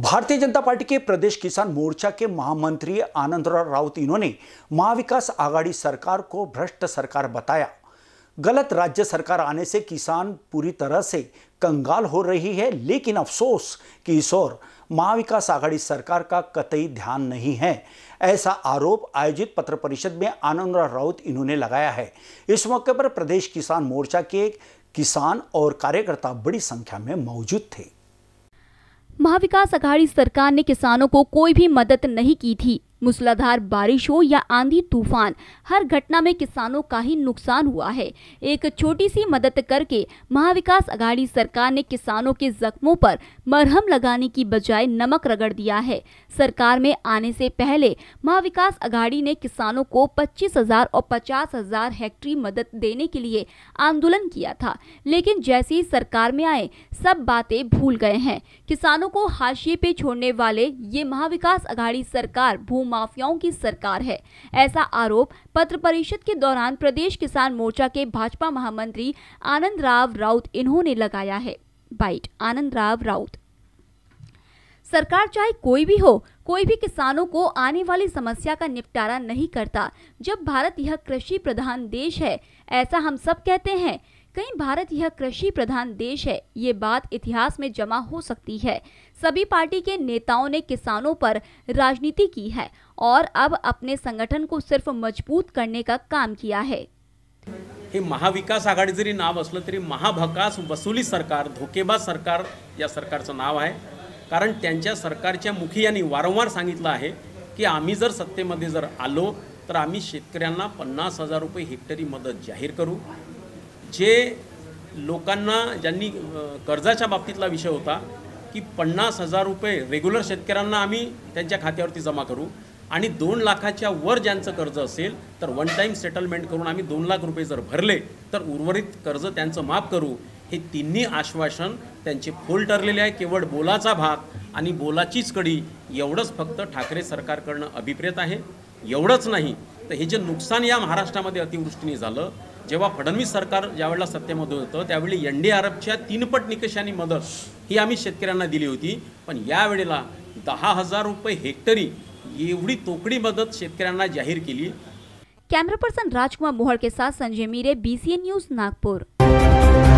Bharatiya Janata party के प्रदेश किसान मोर्चा के महामंत्री आनंदराव राउत इन्होंने महाविकास आघाड़ी सरकार को भ्रष्ट सरकार बताया। गलत राज्य सरकार आने से किसान पूरी तरह से कंगाल हो रही है, लेकिन अफसोस कि इस ओर महाविकास आघाड़ी सरकार का कतई ध्यान नहीं है, ऐसा आरोप आयोजित पत्र परिषद में आनंदराव राउत इन्होंने लगाया है। इस मौके पर प्रदेश किसान मोर्चा के किसान और कार्यकर्ता बड़ी संख्या में मौजूद थे। महाविकास आघाड़ी सरकार ने किसानों को कोई भी मदद नहीं की थी। मूसलाधार बारिश हो या आंधी तूफान, हर घटना में किसानों का ही नुकसान हुआ है। एक छोटी सी मदद करके महाविकास आघाड़ी सरकार ने किसानों के जख्मों पर मरहम लगाने की बजाय नमक रगड़ दिया है। सरकार में आने से पहले महाविकास आघाड़ी ने किसानों को 25,000 और 50,000 हेक्टेयर मदद देने के लिए आंदोलन किया था, लेकिन जैसे ही सरकार में आए सब बातें भूल गए हैं। किसानों को हाशिए पे छोड़ने वाले ये महाविकास आघाड़ी सरकार माफियाओं की सरकार है, ऐसा आरोप पत्र परिषद के दौरान प्रदेश किसान मोर्चा के भाजपा महामंत्री आनंदराव राउत इन्होंने लगाया है। बाइट आनंदराव राउत। सरकार चाहे कोई भी हो, कोई भी किसानों को आने वाली समस्या का निपटारा नहीं करता। जब भारत यह कृषि प्रधान देश है, ऐसा हम सब कहते हैं, कहीं भारत यह कृषि प्रधान देश है, ये बात इतिहास में जमा हो सकती है। सभी पार्टी के नेताओं ने किसानों पर राजनीति की है और अब अपने संगठन को सिर्फ मजबूत करने का काम किया है। हे महाविकास आघाड़ी जरी नाव असलं तरी महाभकास वसुली सरकार, धोकेबाज सरकार या सरकारचं नाव आहे, कारण त्यांच्या सरकारच्या मुखियांनी वारंवार सांगितलं आहे की आम्ही जर सत्तेमध्ये जर आलो तर आम्ही शेतकऱ्यांना 50,000 रुपये हेक्टरी मदत जाहीर करू। जे लोकांना ज्यांनी कर्जाच्या बाबतीतला विषय होता की 50,000 रुपये रेग्युलर शेतकऱ्यांना आम्ही त्यांच्या खात्यावरती जमा करू आणि 2 लाखाच्या वर ज्यांचं कर्ज असेल तर वन टाइम सेटलमेंट करून आम्ही 2 लाख रुपये जर भरले तर उर्वरित कर्ज त्यांचं माफ करू। हे तिन्ही आश्वासन त्यांचे फोल ठरलेले आहे। केवळ बोलाचा भाग आणि बोलाचीच कडी एवढंच फक्त ठाकरे सरकारकडून अभिप्रेत आहे। एवढंच नाही तर हे जे नुकसान या महाराष्ट्रामध्ये अतिवृष्टीने झालं, जेव्हा फडणवीस सरकार ज्यावेळेला सत्तेमध्ये होतं त्यावेळी NDRFच्या 3 पट निकषांनी मदत ही आम्ही शेतकऱ्यांना दिली होती, पण यावेळेला 10,000 रुपये हेक्टरी एवढी तोकडी मदत शेतकऱ्यांना जाहीर केली। कैमरा पर्सन राजकुमार मुघळ के साथ संजय मिरे, BCN न्यूज नागपुर।